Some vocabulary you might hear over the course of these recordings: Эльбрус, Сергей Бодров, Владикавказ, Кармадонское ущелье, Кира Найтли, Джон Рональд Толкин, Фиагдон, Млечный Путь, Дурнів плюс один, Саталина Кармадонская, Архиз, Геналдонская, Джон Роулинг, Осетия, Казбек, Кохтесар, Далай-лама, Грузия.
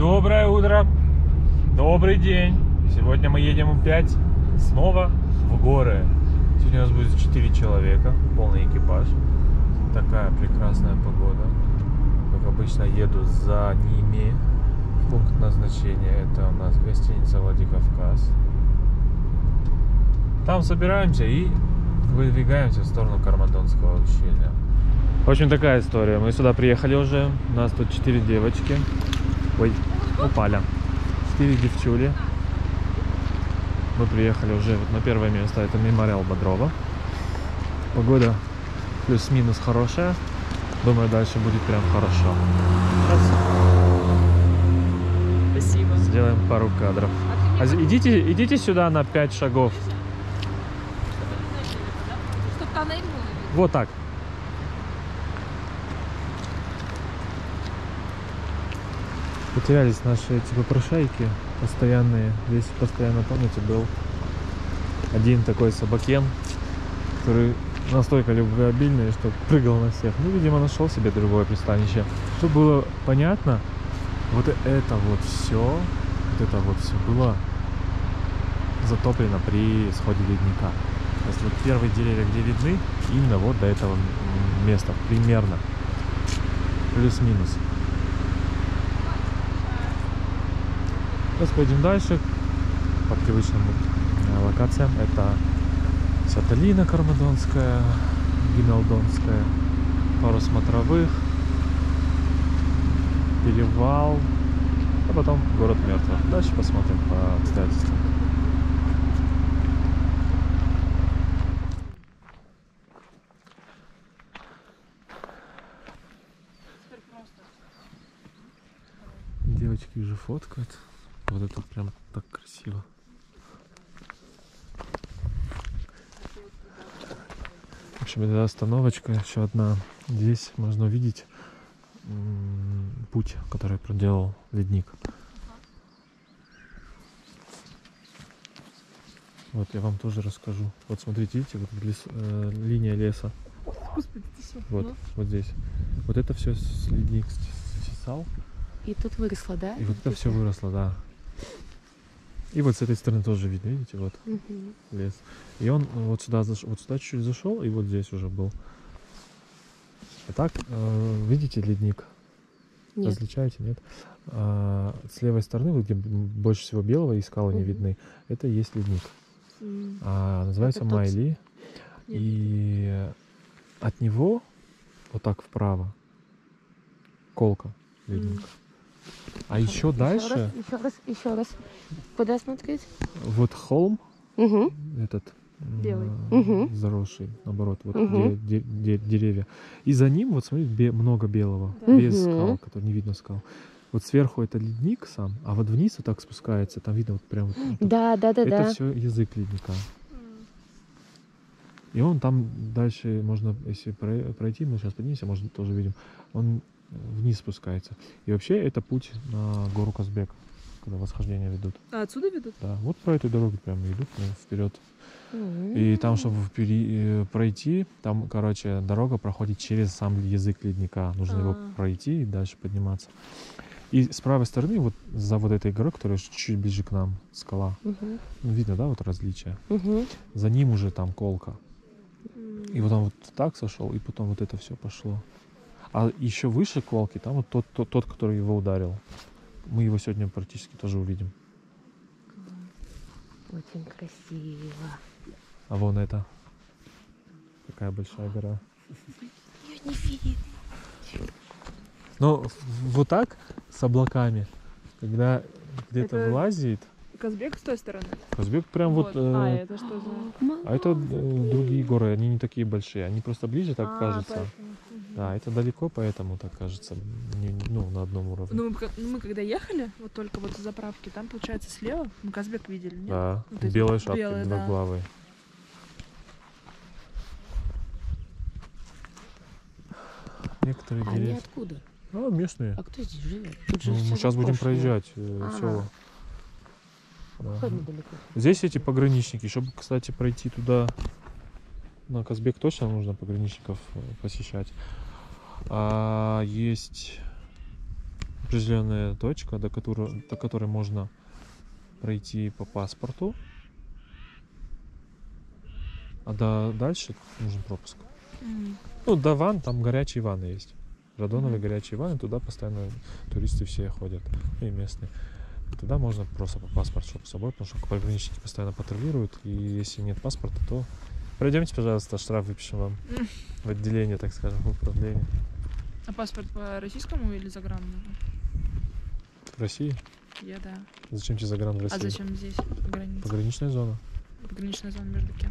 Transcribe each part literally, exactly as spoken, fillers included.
Доброе утро, добрый день. Сегодня мы едем опять снова в горы. Сегодня у нас будет четыре человека, полный экипаж. Такая прекрасная погода. Как обычно, еду за ними. Пункт назначения — это у нас гостиница Владикавказ. Там собираемся и выдвигаемся в сторону Кармадонского ущелья. В общем, такая история. Мы сюда приехали уже. У нас тут четыре девочки. Ой, упали. Четыре девчули. Мы приехали уже вот на первое место. Это мемориал Бодрова. Погода плюс-минус хорошая. Думаю, дальше будет прям хорошо. Спасибо. Сделаем пару кадров. А идите, идите сюда на пять шагов. Вот так. Потерялись наши эти попрошайки постоянные. Здесь постоянно, помните, был один такой собакен, который настолько любвеобильный, что прыгал на всех. Ну, видимо, нашел себе другое пристанище. Чтобы было понятно, вот это вот все, вот это вот все было затоплено при сходе ледника. То есть вот первые деревья, где видны, именно вот до этого места, примерно, плюс-минус. Сейчас пойдем дальше по привычным локациям. Это Саталина Кармадонская, Геналдонская, пару смотровых, перевал, а потом город мертвых. Дальше посмотрим по обстоятельствам. Девочки уже фоткают. Вот это прям так красиво. В общем, это остановочка еще одна. Здесь можно увидеть путь, который проделал ледник. Вот я вам тоже расскажу. Вот смотрите, видите, вот лес, э, линия леса. Господи, ты все. Вот, ну. Вот здесь. Вот это все ледник сосал. И тут выросло, да? И вот это все выросло, да. И вот с этой стороны тоже видно, видите, вот угу. Лес. И он вот сюда заш... вот сюда чуть-чуть зашел, и вот здесь уже был. А так, э, видите ледник? Нет. Различаете, нет? А, с левой стороны, вот где больше всего белого и скалы угу. Не видны, это есть ледник. Угу. А, называется это Майли. Нет. И от него вот так вправо колка ледника. Угу. А еще, еще дальше... Раз, еще раз, еще раз. Куда смотреть? Вот холм, угу. Этот белый, э, угу. Заросший, наоборот, вот угу. де, де, де, деревья. И за ним, вот смотрите, бе, много белого, да. Без угу. Скал, который не видно скал. Вот сверху это ледник сам, а вот вниз вот так спускается, там видно вот прям... Вот, да, да, да. Это да. Все язык ледника. И он там дальше, можно, если пройти, мы сейчас поднимемся, может, тоже видим, он... Вниз спускается. И вообще это путь на гору Казбек, когда восхождение ведут. А отсюда ведут? Да, вот по этой дороге прям идут прям вперед. Mm-hmm. И там, чтобы впери... пройти, там, короче, дорога проходит через сам язык ледника. Нужно А-а-а. его пройти и дальше подниматься. И с правой стороны, вот за вот этой горой, которая чуть-чуть ближе к нам, скала. Mm-hmm. Видно, да, вот различия. Mm-hmm. За ним уже там колка. Mm-hmm. И вот он вот так сошел, и потом вот это все пошло. А еще выше колки, там вот тот, тот, тот, который его ударил. Мы его сегодня практически тоже увидим. Очень красиво. А вон это. Такая большая гора. Ее не видит. Но вот так, с облаками, когда где-то вылазит... Казбек с той стороны? Казбек прям вот... вот э... А, это что за... А это э, другие горы, они не такие большие. Они просто ближе, так а, кажется. Поэтому. Да, это далеко, поэтому так кажется, не, ну, на одном уровне. Ну, мы, мы когда ехали, вот только вот с заправки, там, получается, слева, мы Казбек видели, нет? Да, вот белые шапки, белые, два да. Главы. Некоторые а деревья. Они откуда? Ну, местные. А кто здесь живет? Ну, мы сейчас будем прошлое. проезжать э, село. Да. Здесь эти пограничники, чтобы, кстати, пройти туда... На Казбек точно нужно пограничников посещать. А, есть определенная точка, до которой, до которой можно пройти по паспорту, а до, дальше нужен пропуск. Mm. Ну, до ванн, там горячие ванны есть. Радоновые mm. горячие ванны, туда постоянно туристы все ходят, и местные. Туда можно просто по паспорту, чтобы с собой, потому что пограничники постоянно патрулируют, и если нет паспорта, то... Пройдемте, пожалуйста, штраф выпишем вам mm. в отделение, так скажем, в управлении. А паспорт по российскому или загранному? В России? Я, да. Зачем тебе загран в России? А зачем здесь? Пограница? Пограничная зона. Пограничная зона между кем?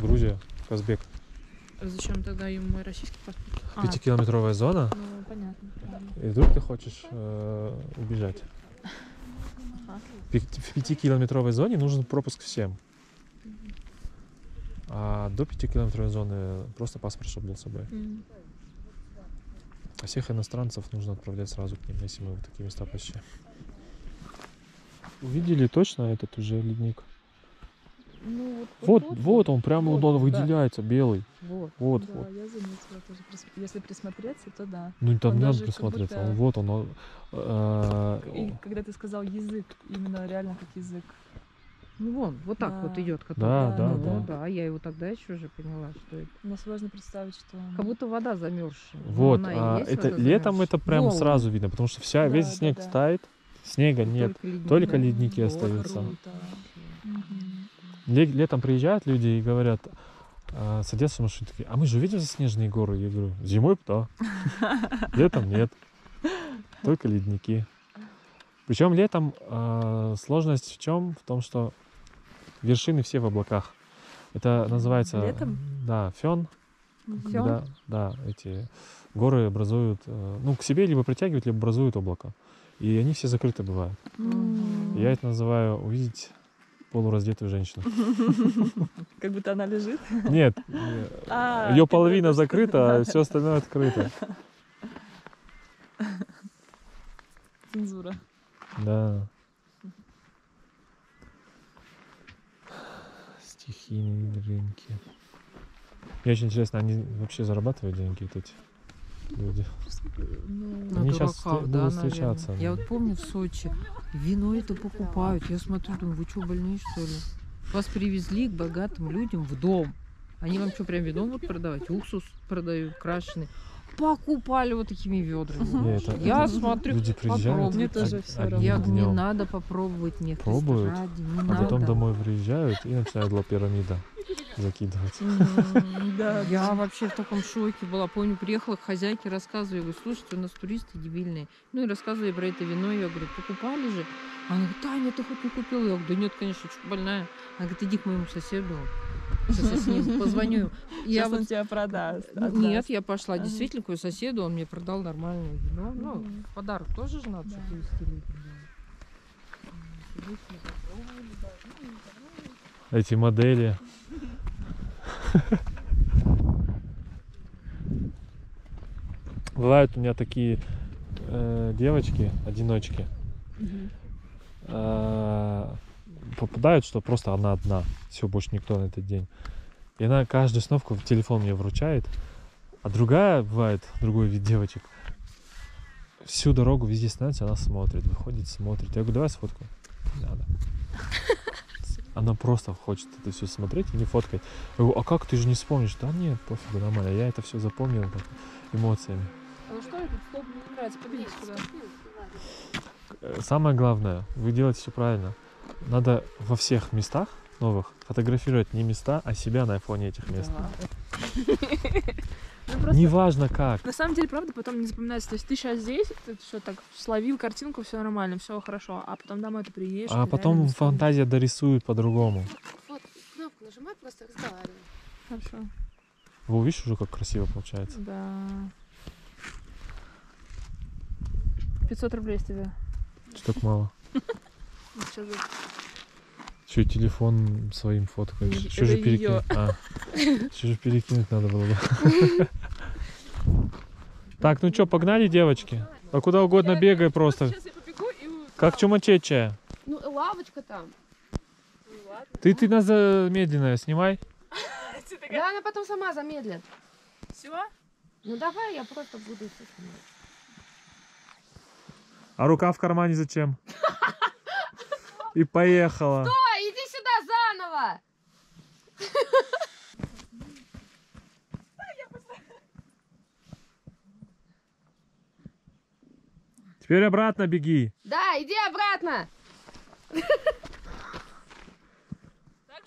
Грузия, Казбек. А зачем тогда ему мой российский паспорт? Пятикилометровая а, зона? Ну, понятно. Правильно. И вдруг ты хочешь э, убежать? Ага. В пятикилометровой зоне нужен пропуск всем. Угу. А до пятикилометровой зоны просто паспорт, чтобы был с собой. Угу. А всех иностранцев нужно отправлять сразу к ним, если мы в такие места почти. Увидели точно этот уже ледник? Ну, вот, вот, вот, вот он, прямо вот, он выделяется, да. Белый. Вот, вот, да, вот. Я заметила тоже. Если присмотреться, то да. Ну, там не надо присмотреться, будто... он, вот он. Э... И когда ты сказал язык, именно реально как язык. Ну, вон, вот так да. вот идет. Который... Да, да, да. Ну, да. да, я его тогда еще уже поняла, что это. Но сложно представить, что... Как будто вода замерзшая. Вот, а это, вода летом замерзшая. Это прям Волга. Сразу видно, потому что вся, да, весь да, снег да. стает, снега только нет, ледники. Только ледники О, остаются. Угу. Летом приезжают люди и говорят, а, садятся в машину, такие, а мы же увидели заснеженные горы? Я говорю, зимой да, летом нет, только ледники. Причем летом а, сложность в чем? В том, что вершины все в облаках. Это называется... Летом? Да, фен. Фен? Да, да, эти горы образуют... Ну, к себе либо притягивают, либо образуют облако. И они все закрыты бывают. Mm. Я это называю увидеть полураздетую женщину. Как будто она лежит? Нет. Ее половина закрыта, а все остальное открыто. Цензура. Да. Стихийные рынки. Мне очень интересно, они вообще зарабатывают деньги эти люди? Ну, они сейчас дураках, будут да, встречаться. Наверное. Я вот помню в Сочи, вино это покупают. Я смотрю, думаю, вы что, больные что ли? Вас привезли к богатым людям в дом. Они вам что, прям вино будут продавать? Уксус продают, крашеный. Покупали вот такими ведрами. Нет, это, я это смотрю, люди приезжают, мне тоже все равно. Я говорю, не надо попробовать, нет. Пробуют, ради, не а надо. Потом домой приезжают и начинают для пирамида закидывать. Я вообще в таком шоке была. Помню, приехала к хозяйке, рассказываю, говорю, слушайте, у нас туристы дебильные. Ну и рассказываю про это вино, я говорю, покупали же? Она говорит, Таня, ты хоть не купила? Я говорю, да нет, конечно, что больная. Она говорит, иди к моему соседу. Сейчас я с ним позвоню. Я вот... он тебя продаст. Отдаст. Нет, я пошла ага. действительно к его соседу, он мне продал нормальное вино. Ну, ну, подарок тоже же надо да. что-то эти модели. Бывают у меня такие э, девочки, одиночки. Э, попадают, что просто она одна, все, больше никто на этот день. И она каждую сновку в телефон мне вручает, а другая, бывает, другой вид девочек, всю дорогу везде становится, она смотрит, выходит, смотрит. Я говорю, давай сфоткаю. Не надо. Она просто хочет это все смотреть и не фоткать. Я говорю, а как, ты же не вспомнишь? Да нет, пофигу, нормально, я это все запомнил эмоциями. А ну что это? Стоп, не нравится, побери сюда. Самое главное, вы делаете все правильно. Надо во всех местах новых фотографировать не места, а себя на фоне этих мест. Неважно как. На самом деле, правда, потом не запоминается. То есть ты сейчас здесь, ты все так словил картинку, все нормально, все хорошо, а потом домой ты приедешь. А потом фантазия дорисует по-другому. Вот, кнопку нажимай, просто разговаривай. Хорошо. Вы видишь уже, как красиво получается? Да. пятьсот рублей с тебя. Что так мало? Че, телефон своим фоткаешь? Че же перекинуть? А, че же перекинуть надо было бы? Так, ну что, погнали, девочки? А куда угодно бегай просто. Как чумачечая. Ну, лавочка там. Ты, ты нас замедленная, снимай. Да, она потом сама замедлит. Все? Ну давай, я просто буду снимать. А рука в кармане зачем? И поехала. Стой, иди сюда заново. Теперь обратно беги. Да, иди обратно. Так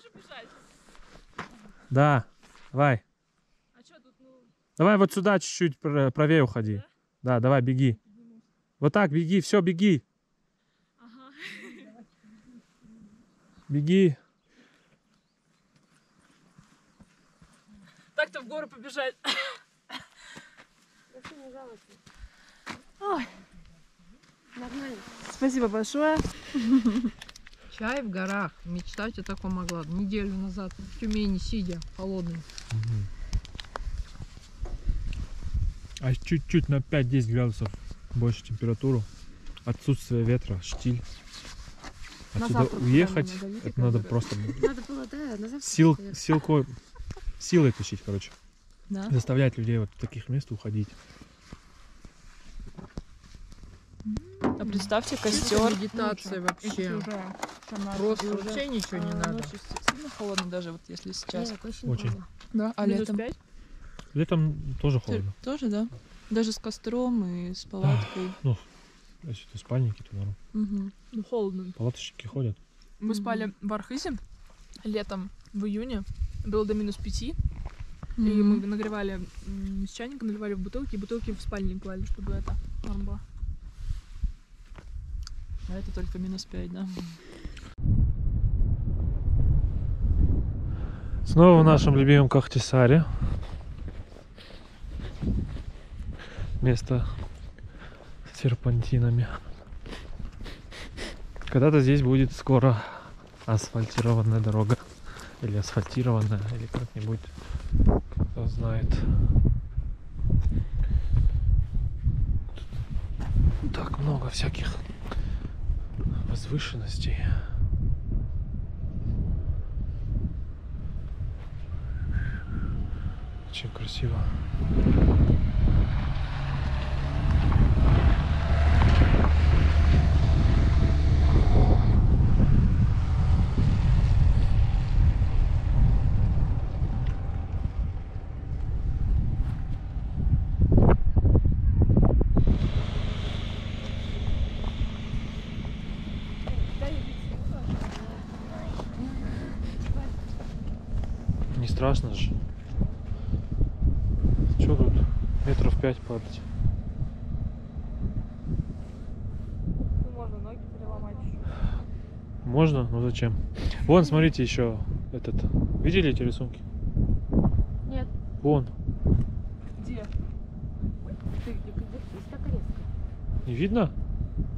же бежать? Да, давай. А что тут? Ну... Давай вот сюда чуть-чуть правее уходи. Да, да, давай, беги. Вот так, беги, все, беги. Ага. Беги. Так-то в гору побежать. Вообще не жалко. Ой. Нормально. Спасибо большое. Чай в горах. Мечтать я такого могла неделю назад в Тюмени, сидя, холодный. А чуть-чуть на пять-десять градусов больше температуру. Отсутствие ветра, штиль. Отсюда уехать, это надо просто... Надо было, да, Сил, силкой, силой тащить, короче. Да? Заставлять людей вот в таких мест уходить. А представьте костер. Медитация вообще. Просто вообще ничего не надо. Сильно холодно даже, вот если сейчас. Очень. Да, а летом? Летом тоже холодно. Тоже, да? Даже с костром и с палаткой. Ну, если ты спальники, то норм. Ну, холодно. Палаточники ходят. Мы спали в Архизе летом, в июне. Было до минус пяти. И мы нагревали с чайника, наливали в бутылки, и бутылки в спальник клали, чтобы это норм было. А это только минус пять, да? Снова в нашем любимом Кохтесаре. Место с серпантинами. Когда-то здесь будет скоро асфальтированная дорога. Или асфальтированная, или как-нибудь, кто знает. Тут так много всяких возвышенностей. Очень красиво. Страшно же. Что тут метров пять падать? Ну, можно ноги переломать. Можно? Ну зачем? Вон, смотрите, еще этот. Видели эти рисунки? Нет. Вон. Где? Ты, где, где? Так резко. Не видно?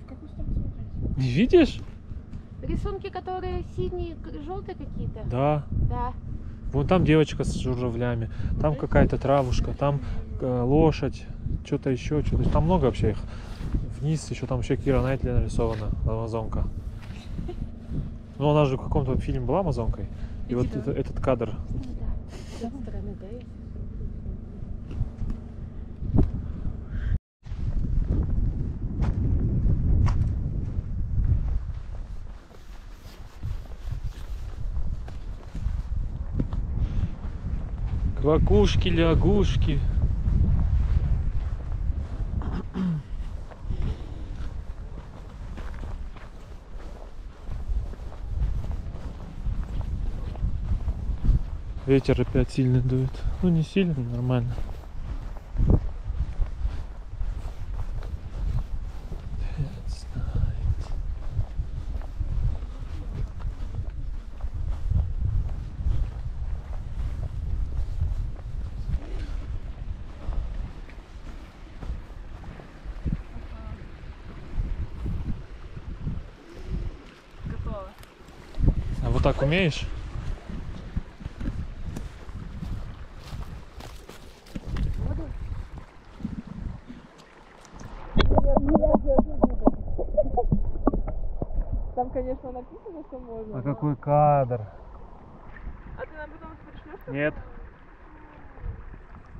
В какую сторону смотреть? Не видишь? Рисунки, которые синие, желтые какие-то? Да. Да. Вон там девочка с журавлями, там какая-то травушка, там э, лошадь, что-то еще, что-то. Там много вообще их. Вниз еще там еще Кира Найтли нарисована, амазонка. Ну она же в каком-то фильме была амазонкой. И вот это, этот кадр. Квакушки, лягушки. Ветер опять сильно дует. Ну не сильно, нормально. Так умеешь? Там, конечно, написано, что можно. А какой кадр? А ты нам потом пришлёшь? Нет.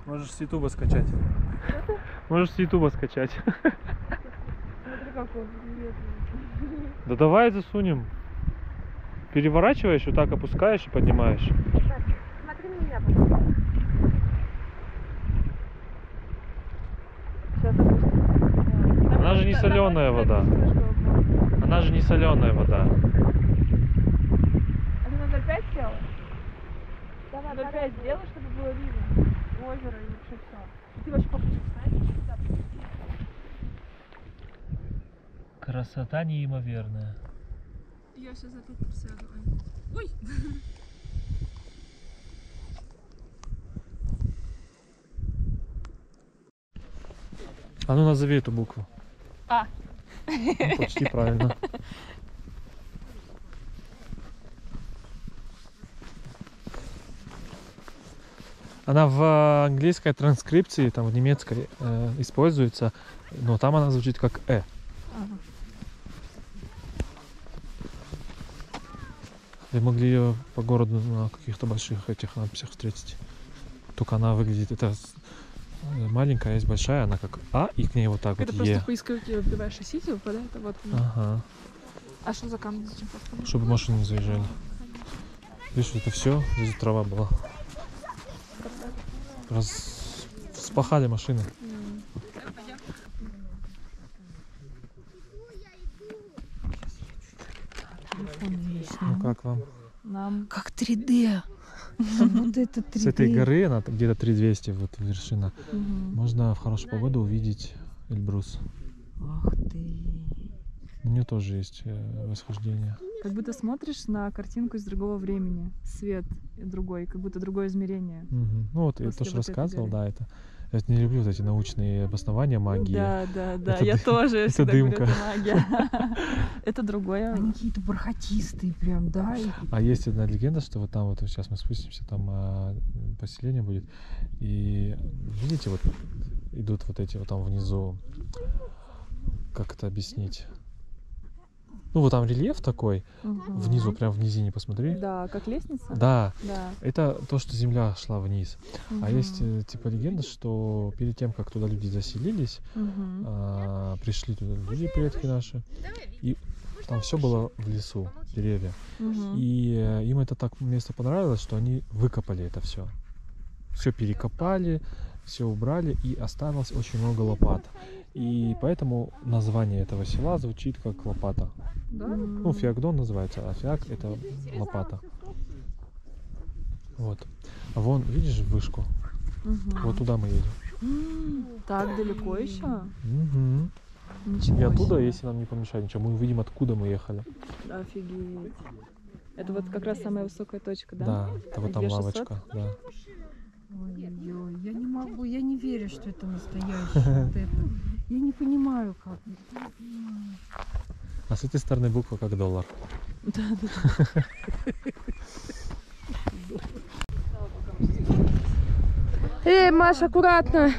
Можешь с ютуба скачать. Можешь с ютуба скачать. как вот. Да давай засунем. Переворачиваешь, вот так опускаешь и поднимаешь. Так, смотри на меня, пожалуйста. Сейчас опустим. Она же не соленая вода. Она же не соленая вода. А ты надо опять села? Давай, надо опять сделай, чтобы было видно. Озеро и вообще все. Ты вообще похожа, знаешь? Красота неимоверная. Я сейчас опять присяду. Ой! А ну назови эту букву. А. Ну, почти правильно. Она в английской транскрипции, там в немецкой э, используется, но там она звучит как «э». Ага. Вы могли ее по городу на каких-то больших этих надписях встретить. Только она выглядит, это маленькая, есть большая, она как А, и к ней вот так это вот Е. Это просто в поисковике вбиваешь Осетию, выпадает, а вот она. Ага. А что за камни? Зачем? Чтобы машины не заезжали. Видишь, это все, здесь трава была. Раз вспахали машины. Ну как вам? Нам как три дэ. Вот это три дэ. С этой горы она где-то три двести, вот вершина. Угу. Можно в хорошую погоду увидеть Эльбрус. Ах ты. У нее тоже есть восхождение. Как будто смотришь на картинку из другого времени. Свет другой, как будто другое измерение. Угу. Ну вот я тоже вот рассказывал, да, это. Я не люблю вот эти научные обоснования магии. Да, да, да, это я д... тоже. Это дымка. Говорю, это магия. Это другое. Они какие-то бархатистые прям, да. А есть одна легенда, что вот там вот сейчас мы спустимся, там поселение будет. И видите, вот идут вот эти вот там внизу. Как это объяснить? Ну вот там рельеф такой, угу. Внизу, прям в низине, посмотри. Да, как лестница? Да, да. Это то, что земля шла вниз. Угу. А есть типа легенда, что перед тем, как туда люди заселились, угу. а, пришли туда люди, предки наши, и там все было в лесу, деревья. Угу. И им это так место понравилось, что они выкопали это все. Все перекопали, все убрали, и осталось очень много лопат. И поэтому название этого села звучит как лопата. Да? Ну, Фиагдон называется, а Фиаг — это лопата. Вот. А вон, видишь вышку? Угу. Вот туда мы едем. Так далеко еще? Угу. Ничего. И оттуда, если нам не помешает ничего, мы увидим, откуда мы ехали. Офигеть. Это вот как раз самая высокая точка, да? Да, это вот там лавочка. Да. Ой-ой-ой, я не могу, я не верю, что это настоящее. Вот это. Я не понимаю, как. А с этой стороны буква как доллар. Да, да. Эй, Маш, аккуратно.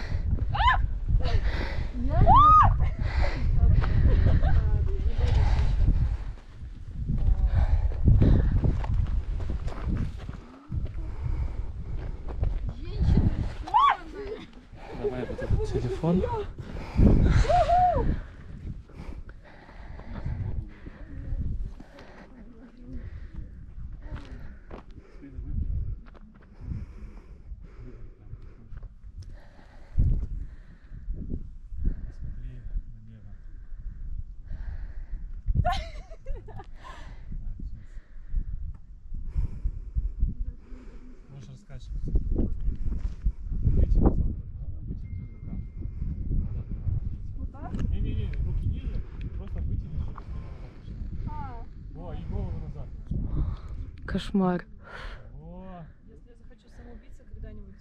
Телефон. Кошмар. О! Если я захочу самоубиться когда-нибудь,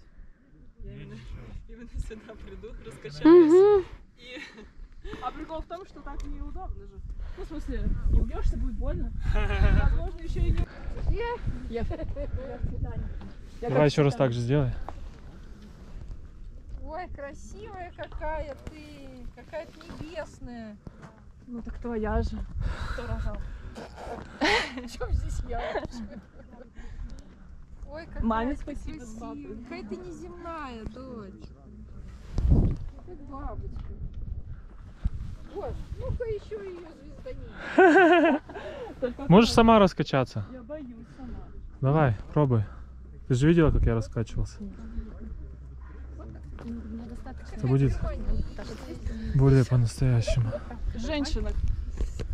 я именно, именно сюда приду, раскачаюсь. Угу. И... А прикол в том, что так неудобно же. Ну, в смысле, не убьешься, будет больно. Возможно, еще и не... Я... Давай еще раз так же сделай. Ой, красивая какая ты. Какая ты небесная. Ну так твоя же. Кто рожал? В чем здесь я? Ой, какая маме спасибо, красивая. Какая ты неземная, дочь. Ты бабочка. Боже, ну-ка еще ее звездани. Можешь сама раскачаться? Я боюсь сама. Давай, пробуй. Ты же видела, как я раскачивался? Это будет более по-настоящему. Женщина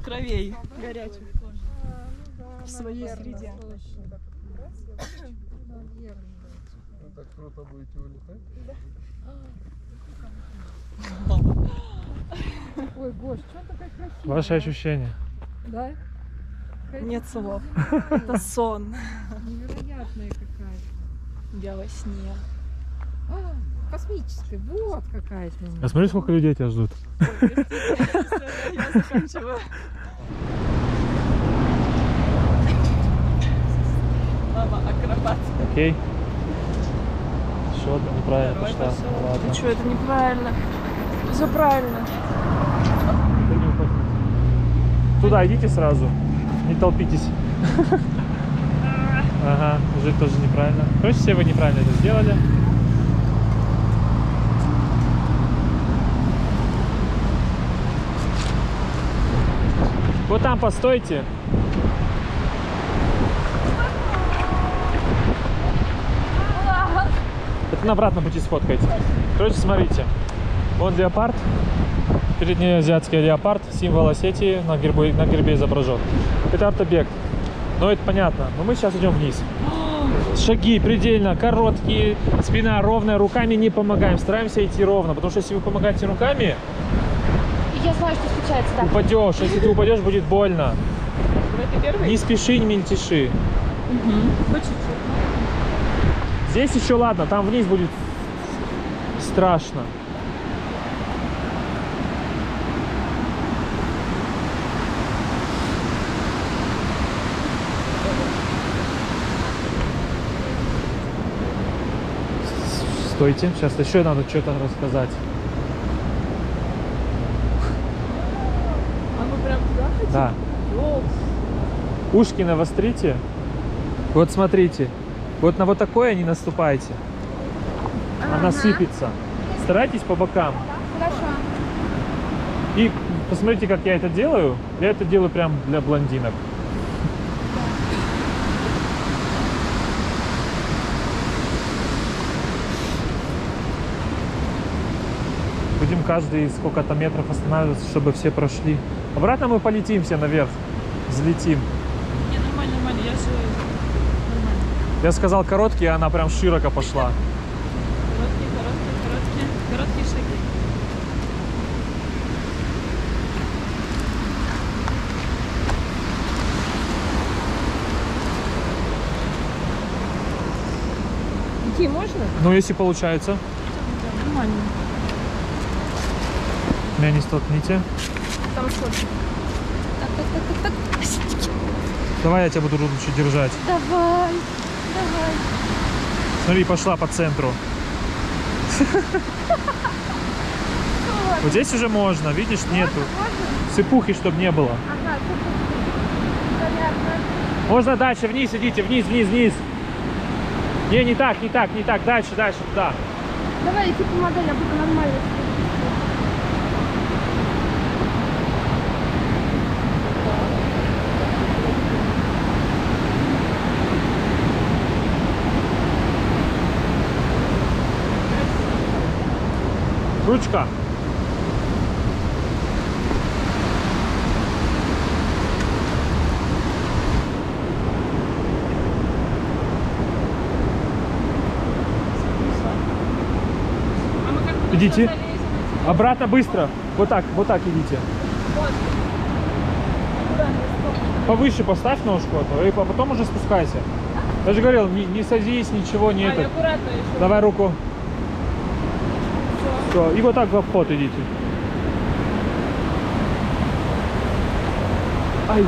кровей горячих в своей среде. Так круто будете улетать? Да. Ой, Гош, что такая красивая? Ваши ощущения? Да? Нет слов. Это сон. Невероятная какая-то. Я во сне. А, космическая. Вот какая-то. А смотри, сколько людей тебя ждут. Ой, я заканчиваю. Мама, акробат. Окей. Еще одна неправильно пошла. Ладно. Ты что, это неправильно? Все правильно. Туда идите сразу. Не толпитесь. Ага, уже тоже неправильно. Короче, все вы неправильно это сделали. Вот там постойте. На обратном пути сфоткайте. Короче, смотрите. Вот леопард. Перед ней азиатский леопард. Символ Осетии на гербе, на гербе изображен. Это арт-объект. Но это понятно. Но мы сейчас идем вниз. Шаги предельно короткие. Спина ровная. Руками не помогаем. Стараемся идти ровно. Потому что если вы помогаете руками... Я знаю, что случается, да. Упадешь. Если ты упадешь, будет больно. Не спеши, не мельтеши. Здесь еще ладно, там вниз будет страшно. Стойте, сейчас еще надо что-то рассказать. А мы прям туда хотим? Да. О. Ушки навострите. Вот смотрите. Вот на вот такое не наступайте. Она ага. сыпется. Старайтесь по бокам. Хорошо. И посмотрите, как я это делаю. Я это делаю прям для блондинок. Будем каждый сколько-то метров останавливаться, чтобы все прошли. Обратно мы полетим все наверх. Взлетим. Не, нормально, нормально. Я все... Я сказал короткие, а она прям широко пошла. Короткие, короткие, короткие, короткие шаги. Идти можно? Ну, если получается. Да, нормально. Меня не столкните. Там сложно. Так, так, так, так. Давай я тебя буду лучше держать. Давай. Давай. Смотри, пошла по центру. Вот здесь уже можно, видишь, нету. Сыпухи, чтобы не было. Можно дальше, вниз, идите, вниз, вниз, вниз. Не, не так, не так, не так. Дальше, дальше, туда. Давай, я тебе помогаю, я буду нормально. Ручка. Идите. Обратно быстро. Вот так, вот так идите. Повыше поставь ножку, и потом уже спускайся. Я же говорил, не, не садись, ничего не это. Давай руку. И вот так в обход идите. Ай.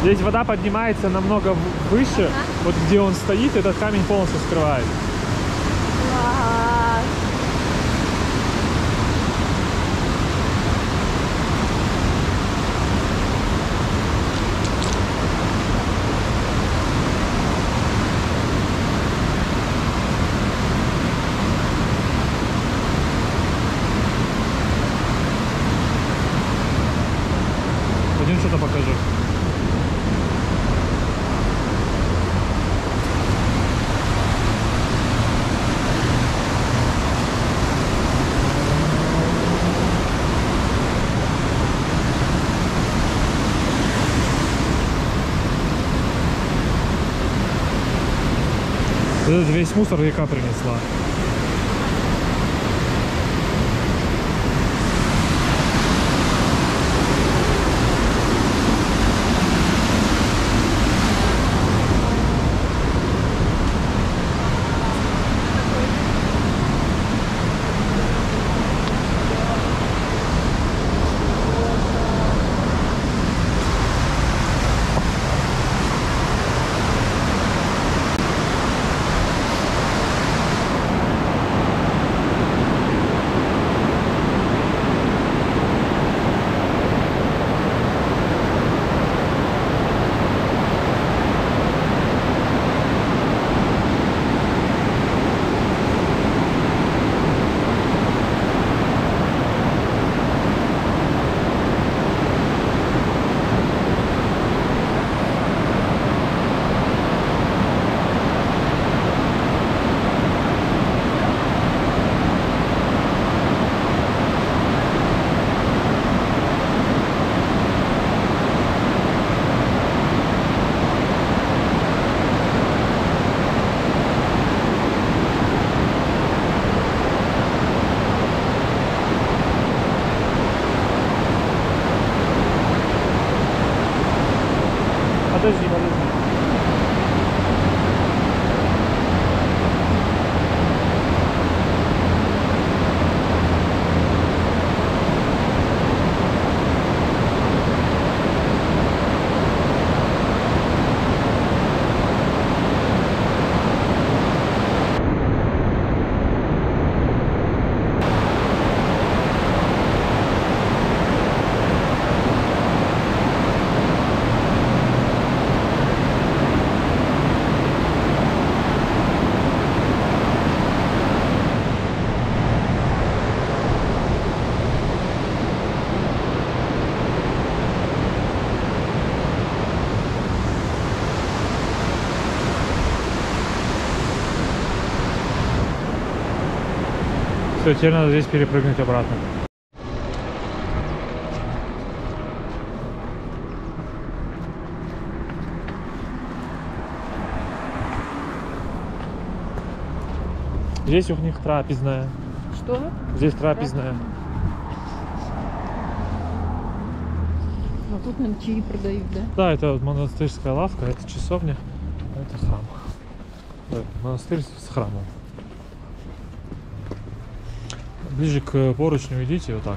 Здесь вода поднимается намного выше. Ага. Вот где он стоит, этот камень полностью скрывает. что-то покажу. Этот весь мусор река принесла. Все, теперь надо здесь перепрыгнуть обратно. Здесь у них трапезная. Что? Здесь трапезная. А тут нам чаи продают, да? Да, это вот монастырская лавка, это часовня, это храм. Да, монастырь с храмом. Ближе к поручню идите вот так.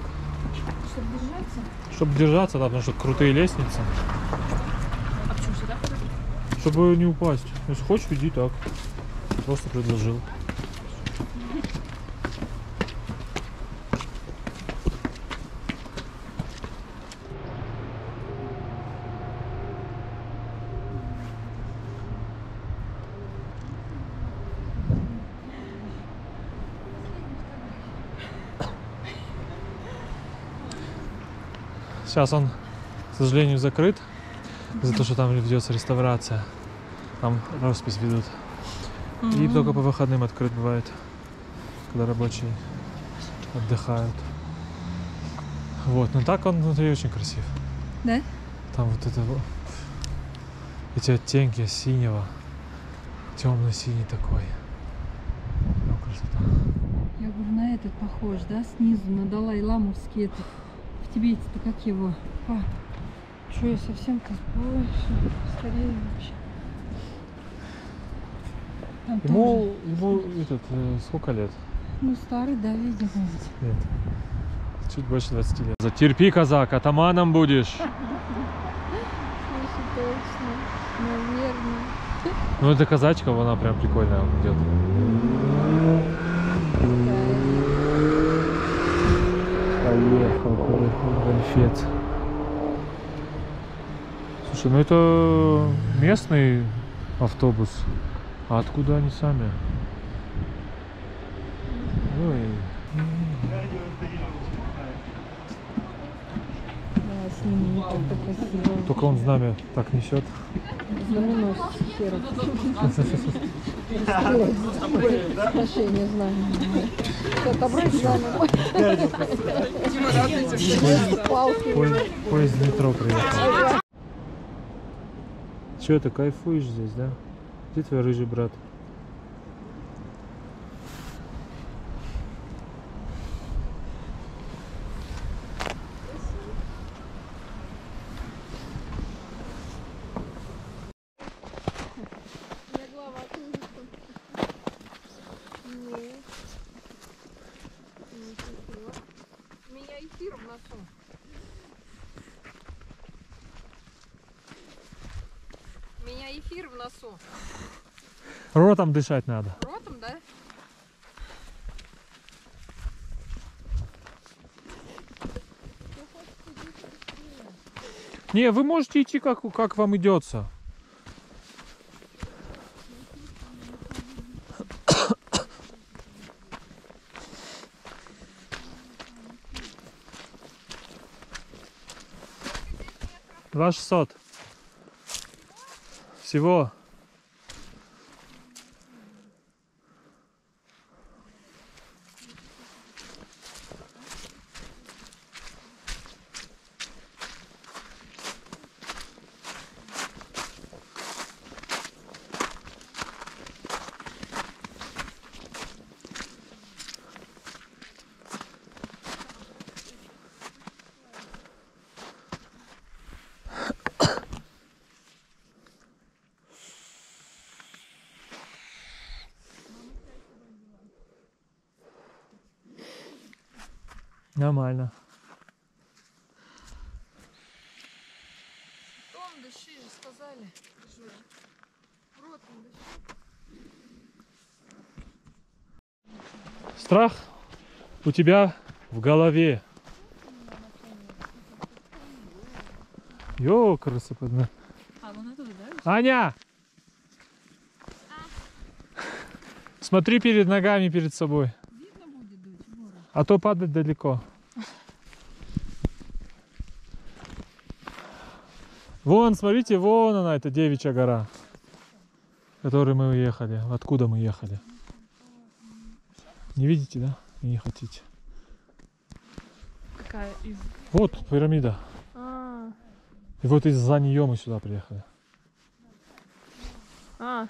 Чтобы держаться? Чтобы держаться, да, потому что крутые лестницы. А почему сюда ходить? Чтобы не упасть. Если хочешь, иди так. Просто предложил. Сейчас он, к сожалению, закрыт, за то, что там ведется реставрация. Там роспись ведут. Mm-hmm. И только по выходным открыт бывает, когда рабочие отдыхают. Вот, но так он внутри очень красив. Да? Там вот это, эти оттенки синего, темно-синий такой. О, красота. Я говорю, на этот похож, да, снизу, на Далай-ламовский этот. В Тибете-то как его? А, что я совсем-то сбою, старею вообще. Там ему, ему этот, э, сколько лет? Ну, старый, да, видимо. Нет, чуть больше двадцати лет. Затерпи, казак, атаманом будешь. Слушай, точно, наверное. Ну, это казачка, она прям прикольная идет. Поехал, поехал, гольфец. Слушай, ну это местный автобус. А откуда они сами? Ой. с ними, это красиво. Только он знамя так несет. Знаменосец серый. Отношение знамени. Как обрать знамя. Поезд в метро приехал. Че ты кайфуешь здесь, да? Где твой рыжий брат? Ротом дышать надо. Ротом, да? Не, вы можете идти как, как вам идется. два шестьсот. Всего. Нормально. Ротом дыши, сказали. Ротом дыши. Страх у тебя в голове. Йо, красота. Аня! А. Смотри перед ногами, перед собой. А то падать далеко. Вон, смотрите, вон она, это Девичья гора, в которой мы уехали. Откуда мы ехали? Не видите, да? Не хотите. Какая из... Вот пирамида. А -а -а. И вот из-за нее мы сюда приехали. А -а.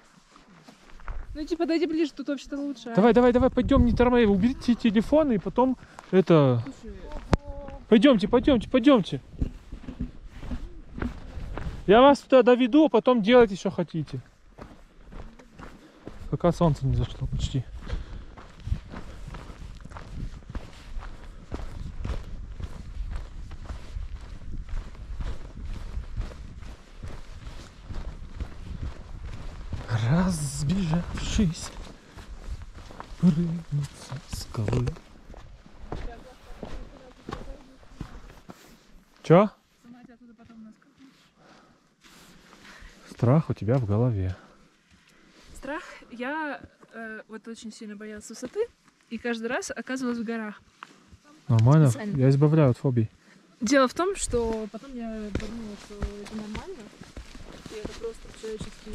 Ну типа подойди ближе, тут вообще-то лучше. Давай, а? давай, давай, пойдем, не тормози, уберите телефон и потом это. Слушай. Пойдемте, пойдемте, пойдемте. Я вас туда доведу, а потом делайте, что хотите. Пока солнце не зашло почти. Разбежавшись, прыгнутся скалы. Чё? Страх у тебя в голове. Страх? Я э, вот очень сильно боялась высоты и каждый раз оказывалась в горах. Нормально? Специально. Я избавляю от фобий. Дело в том, что потом я подумала, что это нормально. И это просто человеческий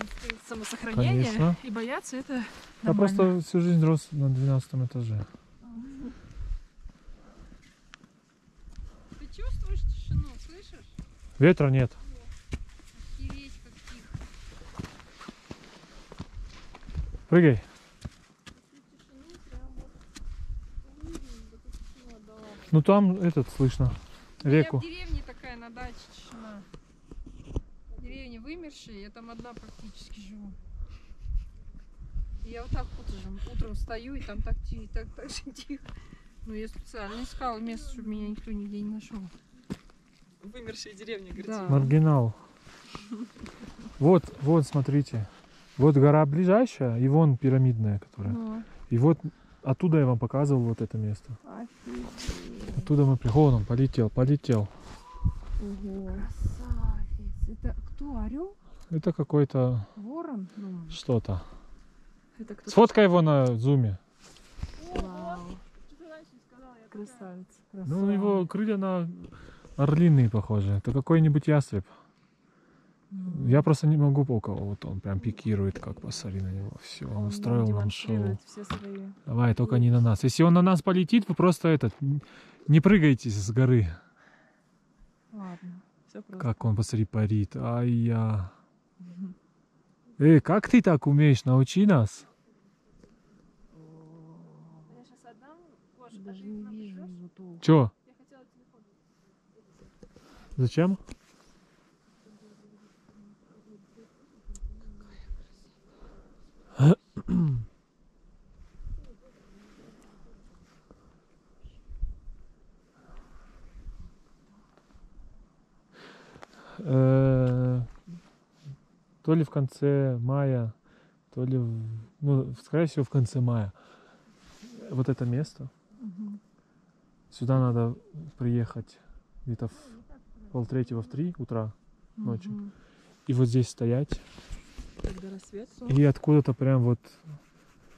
инстинкт самосохранения. Конечно. И бояться это нормально. Я просто всю жизнь рос на двенадцатом этаже. Ты чувствуешь тишину, слышишь? Ветра нет. Охереть, как тихо. Прыгай. Ну там этот слышно. Реку. У меня в деревне такая на даче тишина. Деревня вымершая, я там одна практически живу. И я вот так утром, утром встаю, и там так тихо, так, так же тихо. Но я специально искала место, чтобы меня никто нигде не нашел. Вымершая деревня, говорите. Да. Маргинал. Вот, вот, смотрите. Вот гора ближайшая, и вон пирамидная, которая. А. И вот оттуда я вам показывал вот это место. Офигеть. Оттуда мы приходим, полетел, полетел. Ого. Это кто, орел? Это какой-то... Ворон? Что-то. Сфоткай его на зуме. Вау. Красавец. Красавец. Ну, у него крылья на орлиные, похоже. Это какой-нибудь ястреб. Я просто не могу полкового. Вот он прям пикирует, как посмотри на него. Все, он устроил нам шоу. Давай, только не на нас. Если он на нас полетит, вы просто этот... Не прыгайте с горы. Ладно, все просто. Как он, посмотри, парит. Ай-я. Угу. Эй, как ты так умеешь? Научи нас. Я сейчас отдам. Боже, даже не вижу. Чё? Я хотела телефон. Зачем? То ли в конце мая, то ли, в, ну, скорее всего, в конце мая. Вот это место. Угу. Сюда надо приехать где-то в полтретьего, в три утра ночью. Угу. И вот здесь стоять. Когда рассвет, и откуда-то прям вот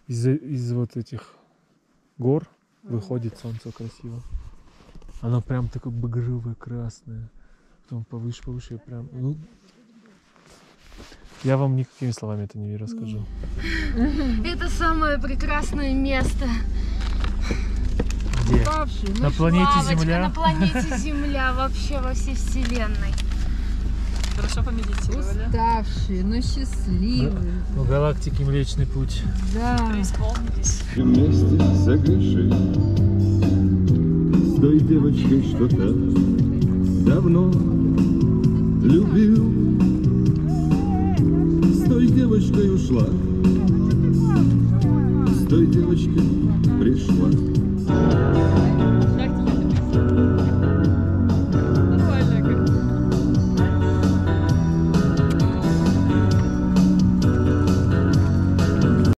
из, из вот этих гор выходит солнце красиво. Оно прям такое багровое, красное. Потом повыше, повыше, прям... Ну, я вам никакими словами это не расскажу. Это самое прекрасное место. Где? Ну, на планете лавочка, Земля? На планете Земля, вообще во всей вселенной. Хорошо помедитировали. Уставшие, но счастливые. У галактики Млечный Путь. Да. Преисполнились. Вместе согреши с той девочкой, что так давно любил. С той девочкой ушла, с той девочкой пришла.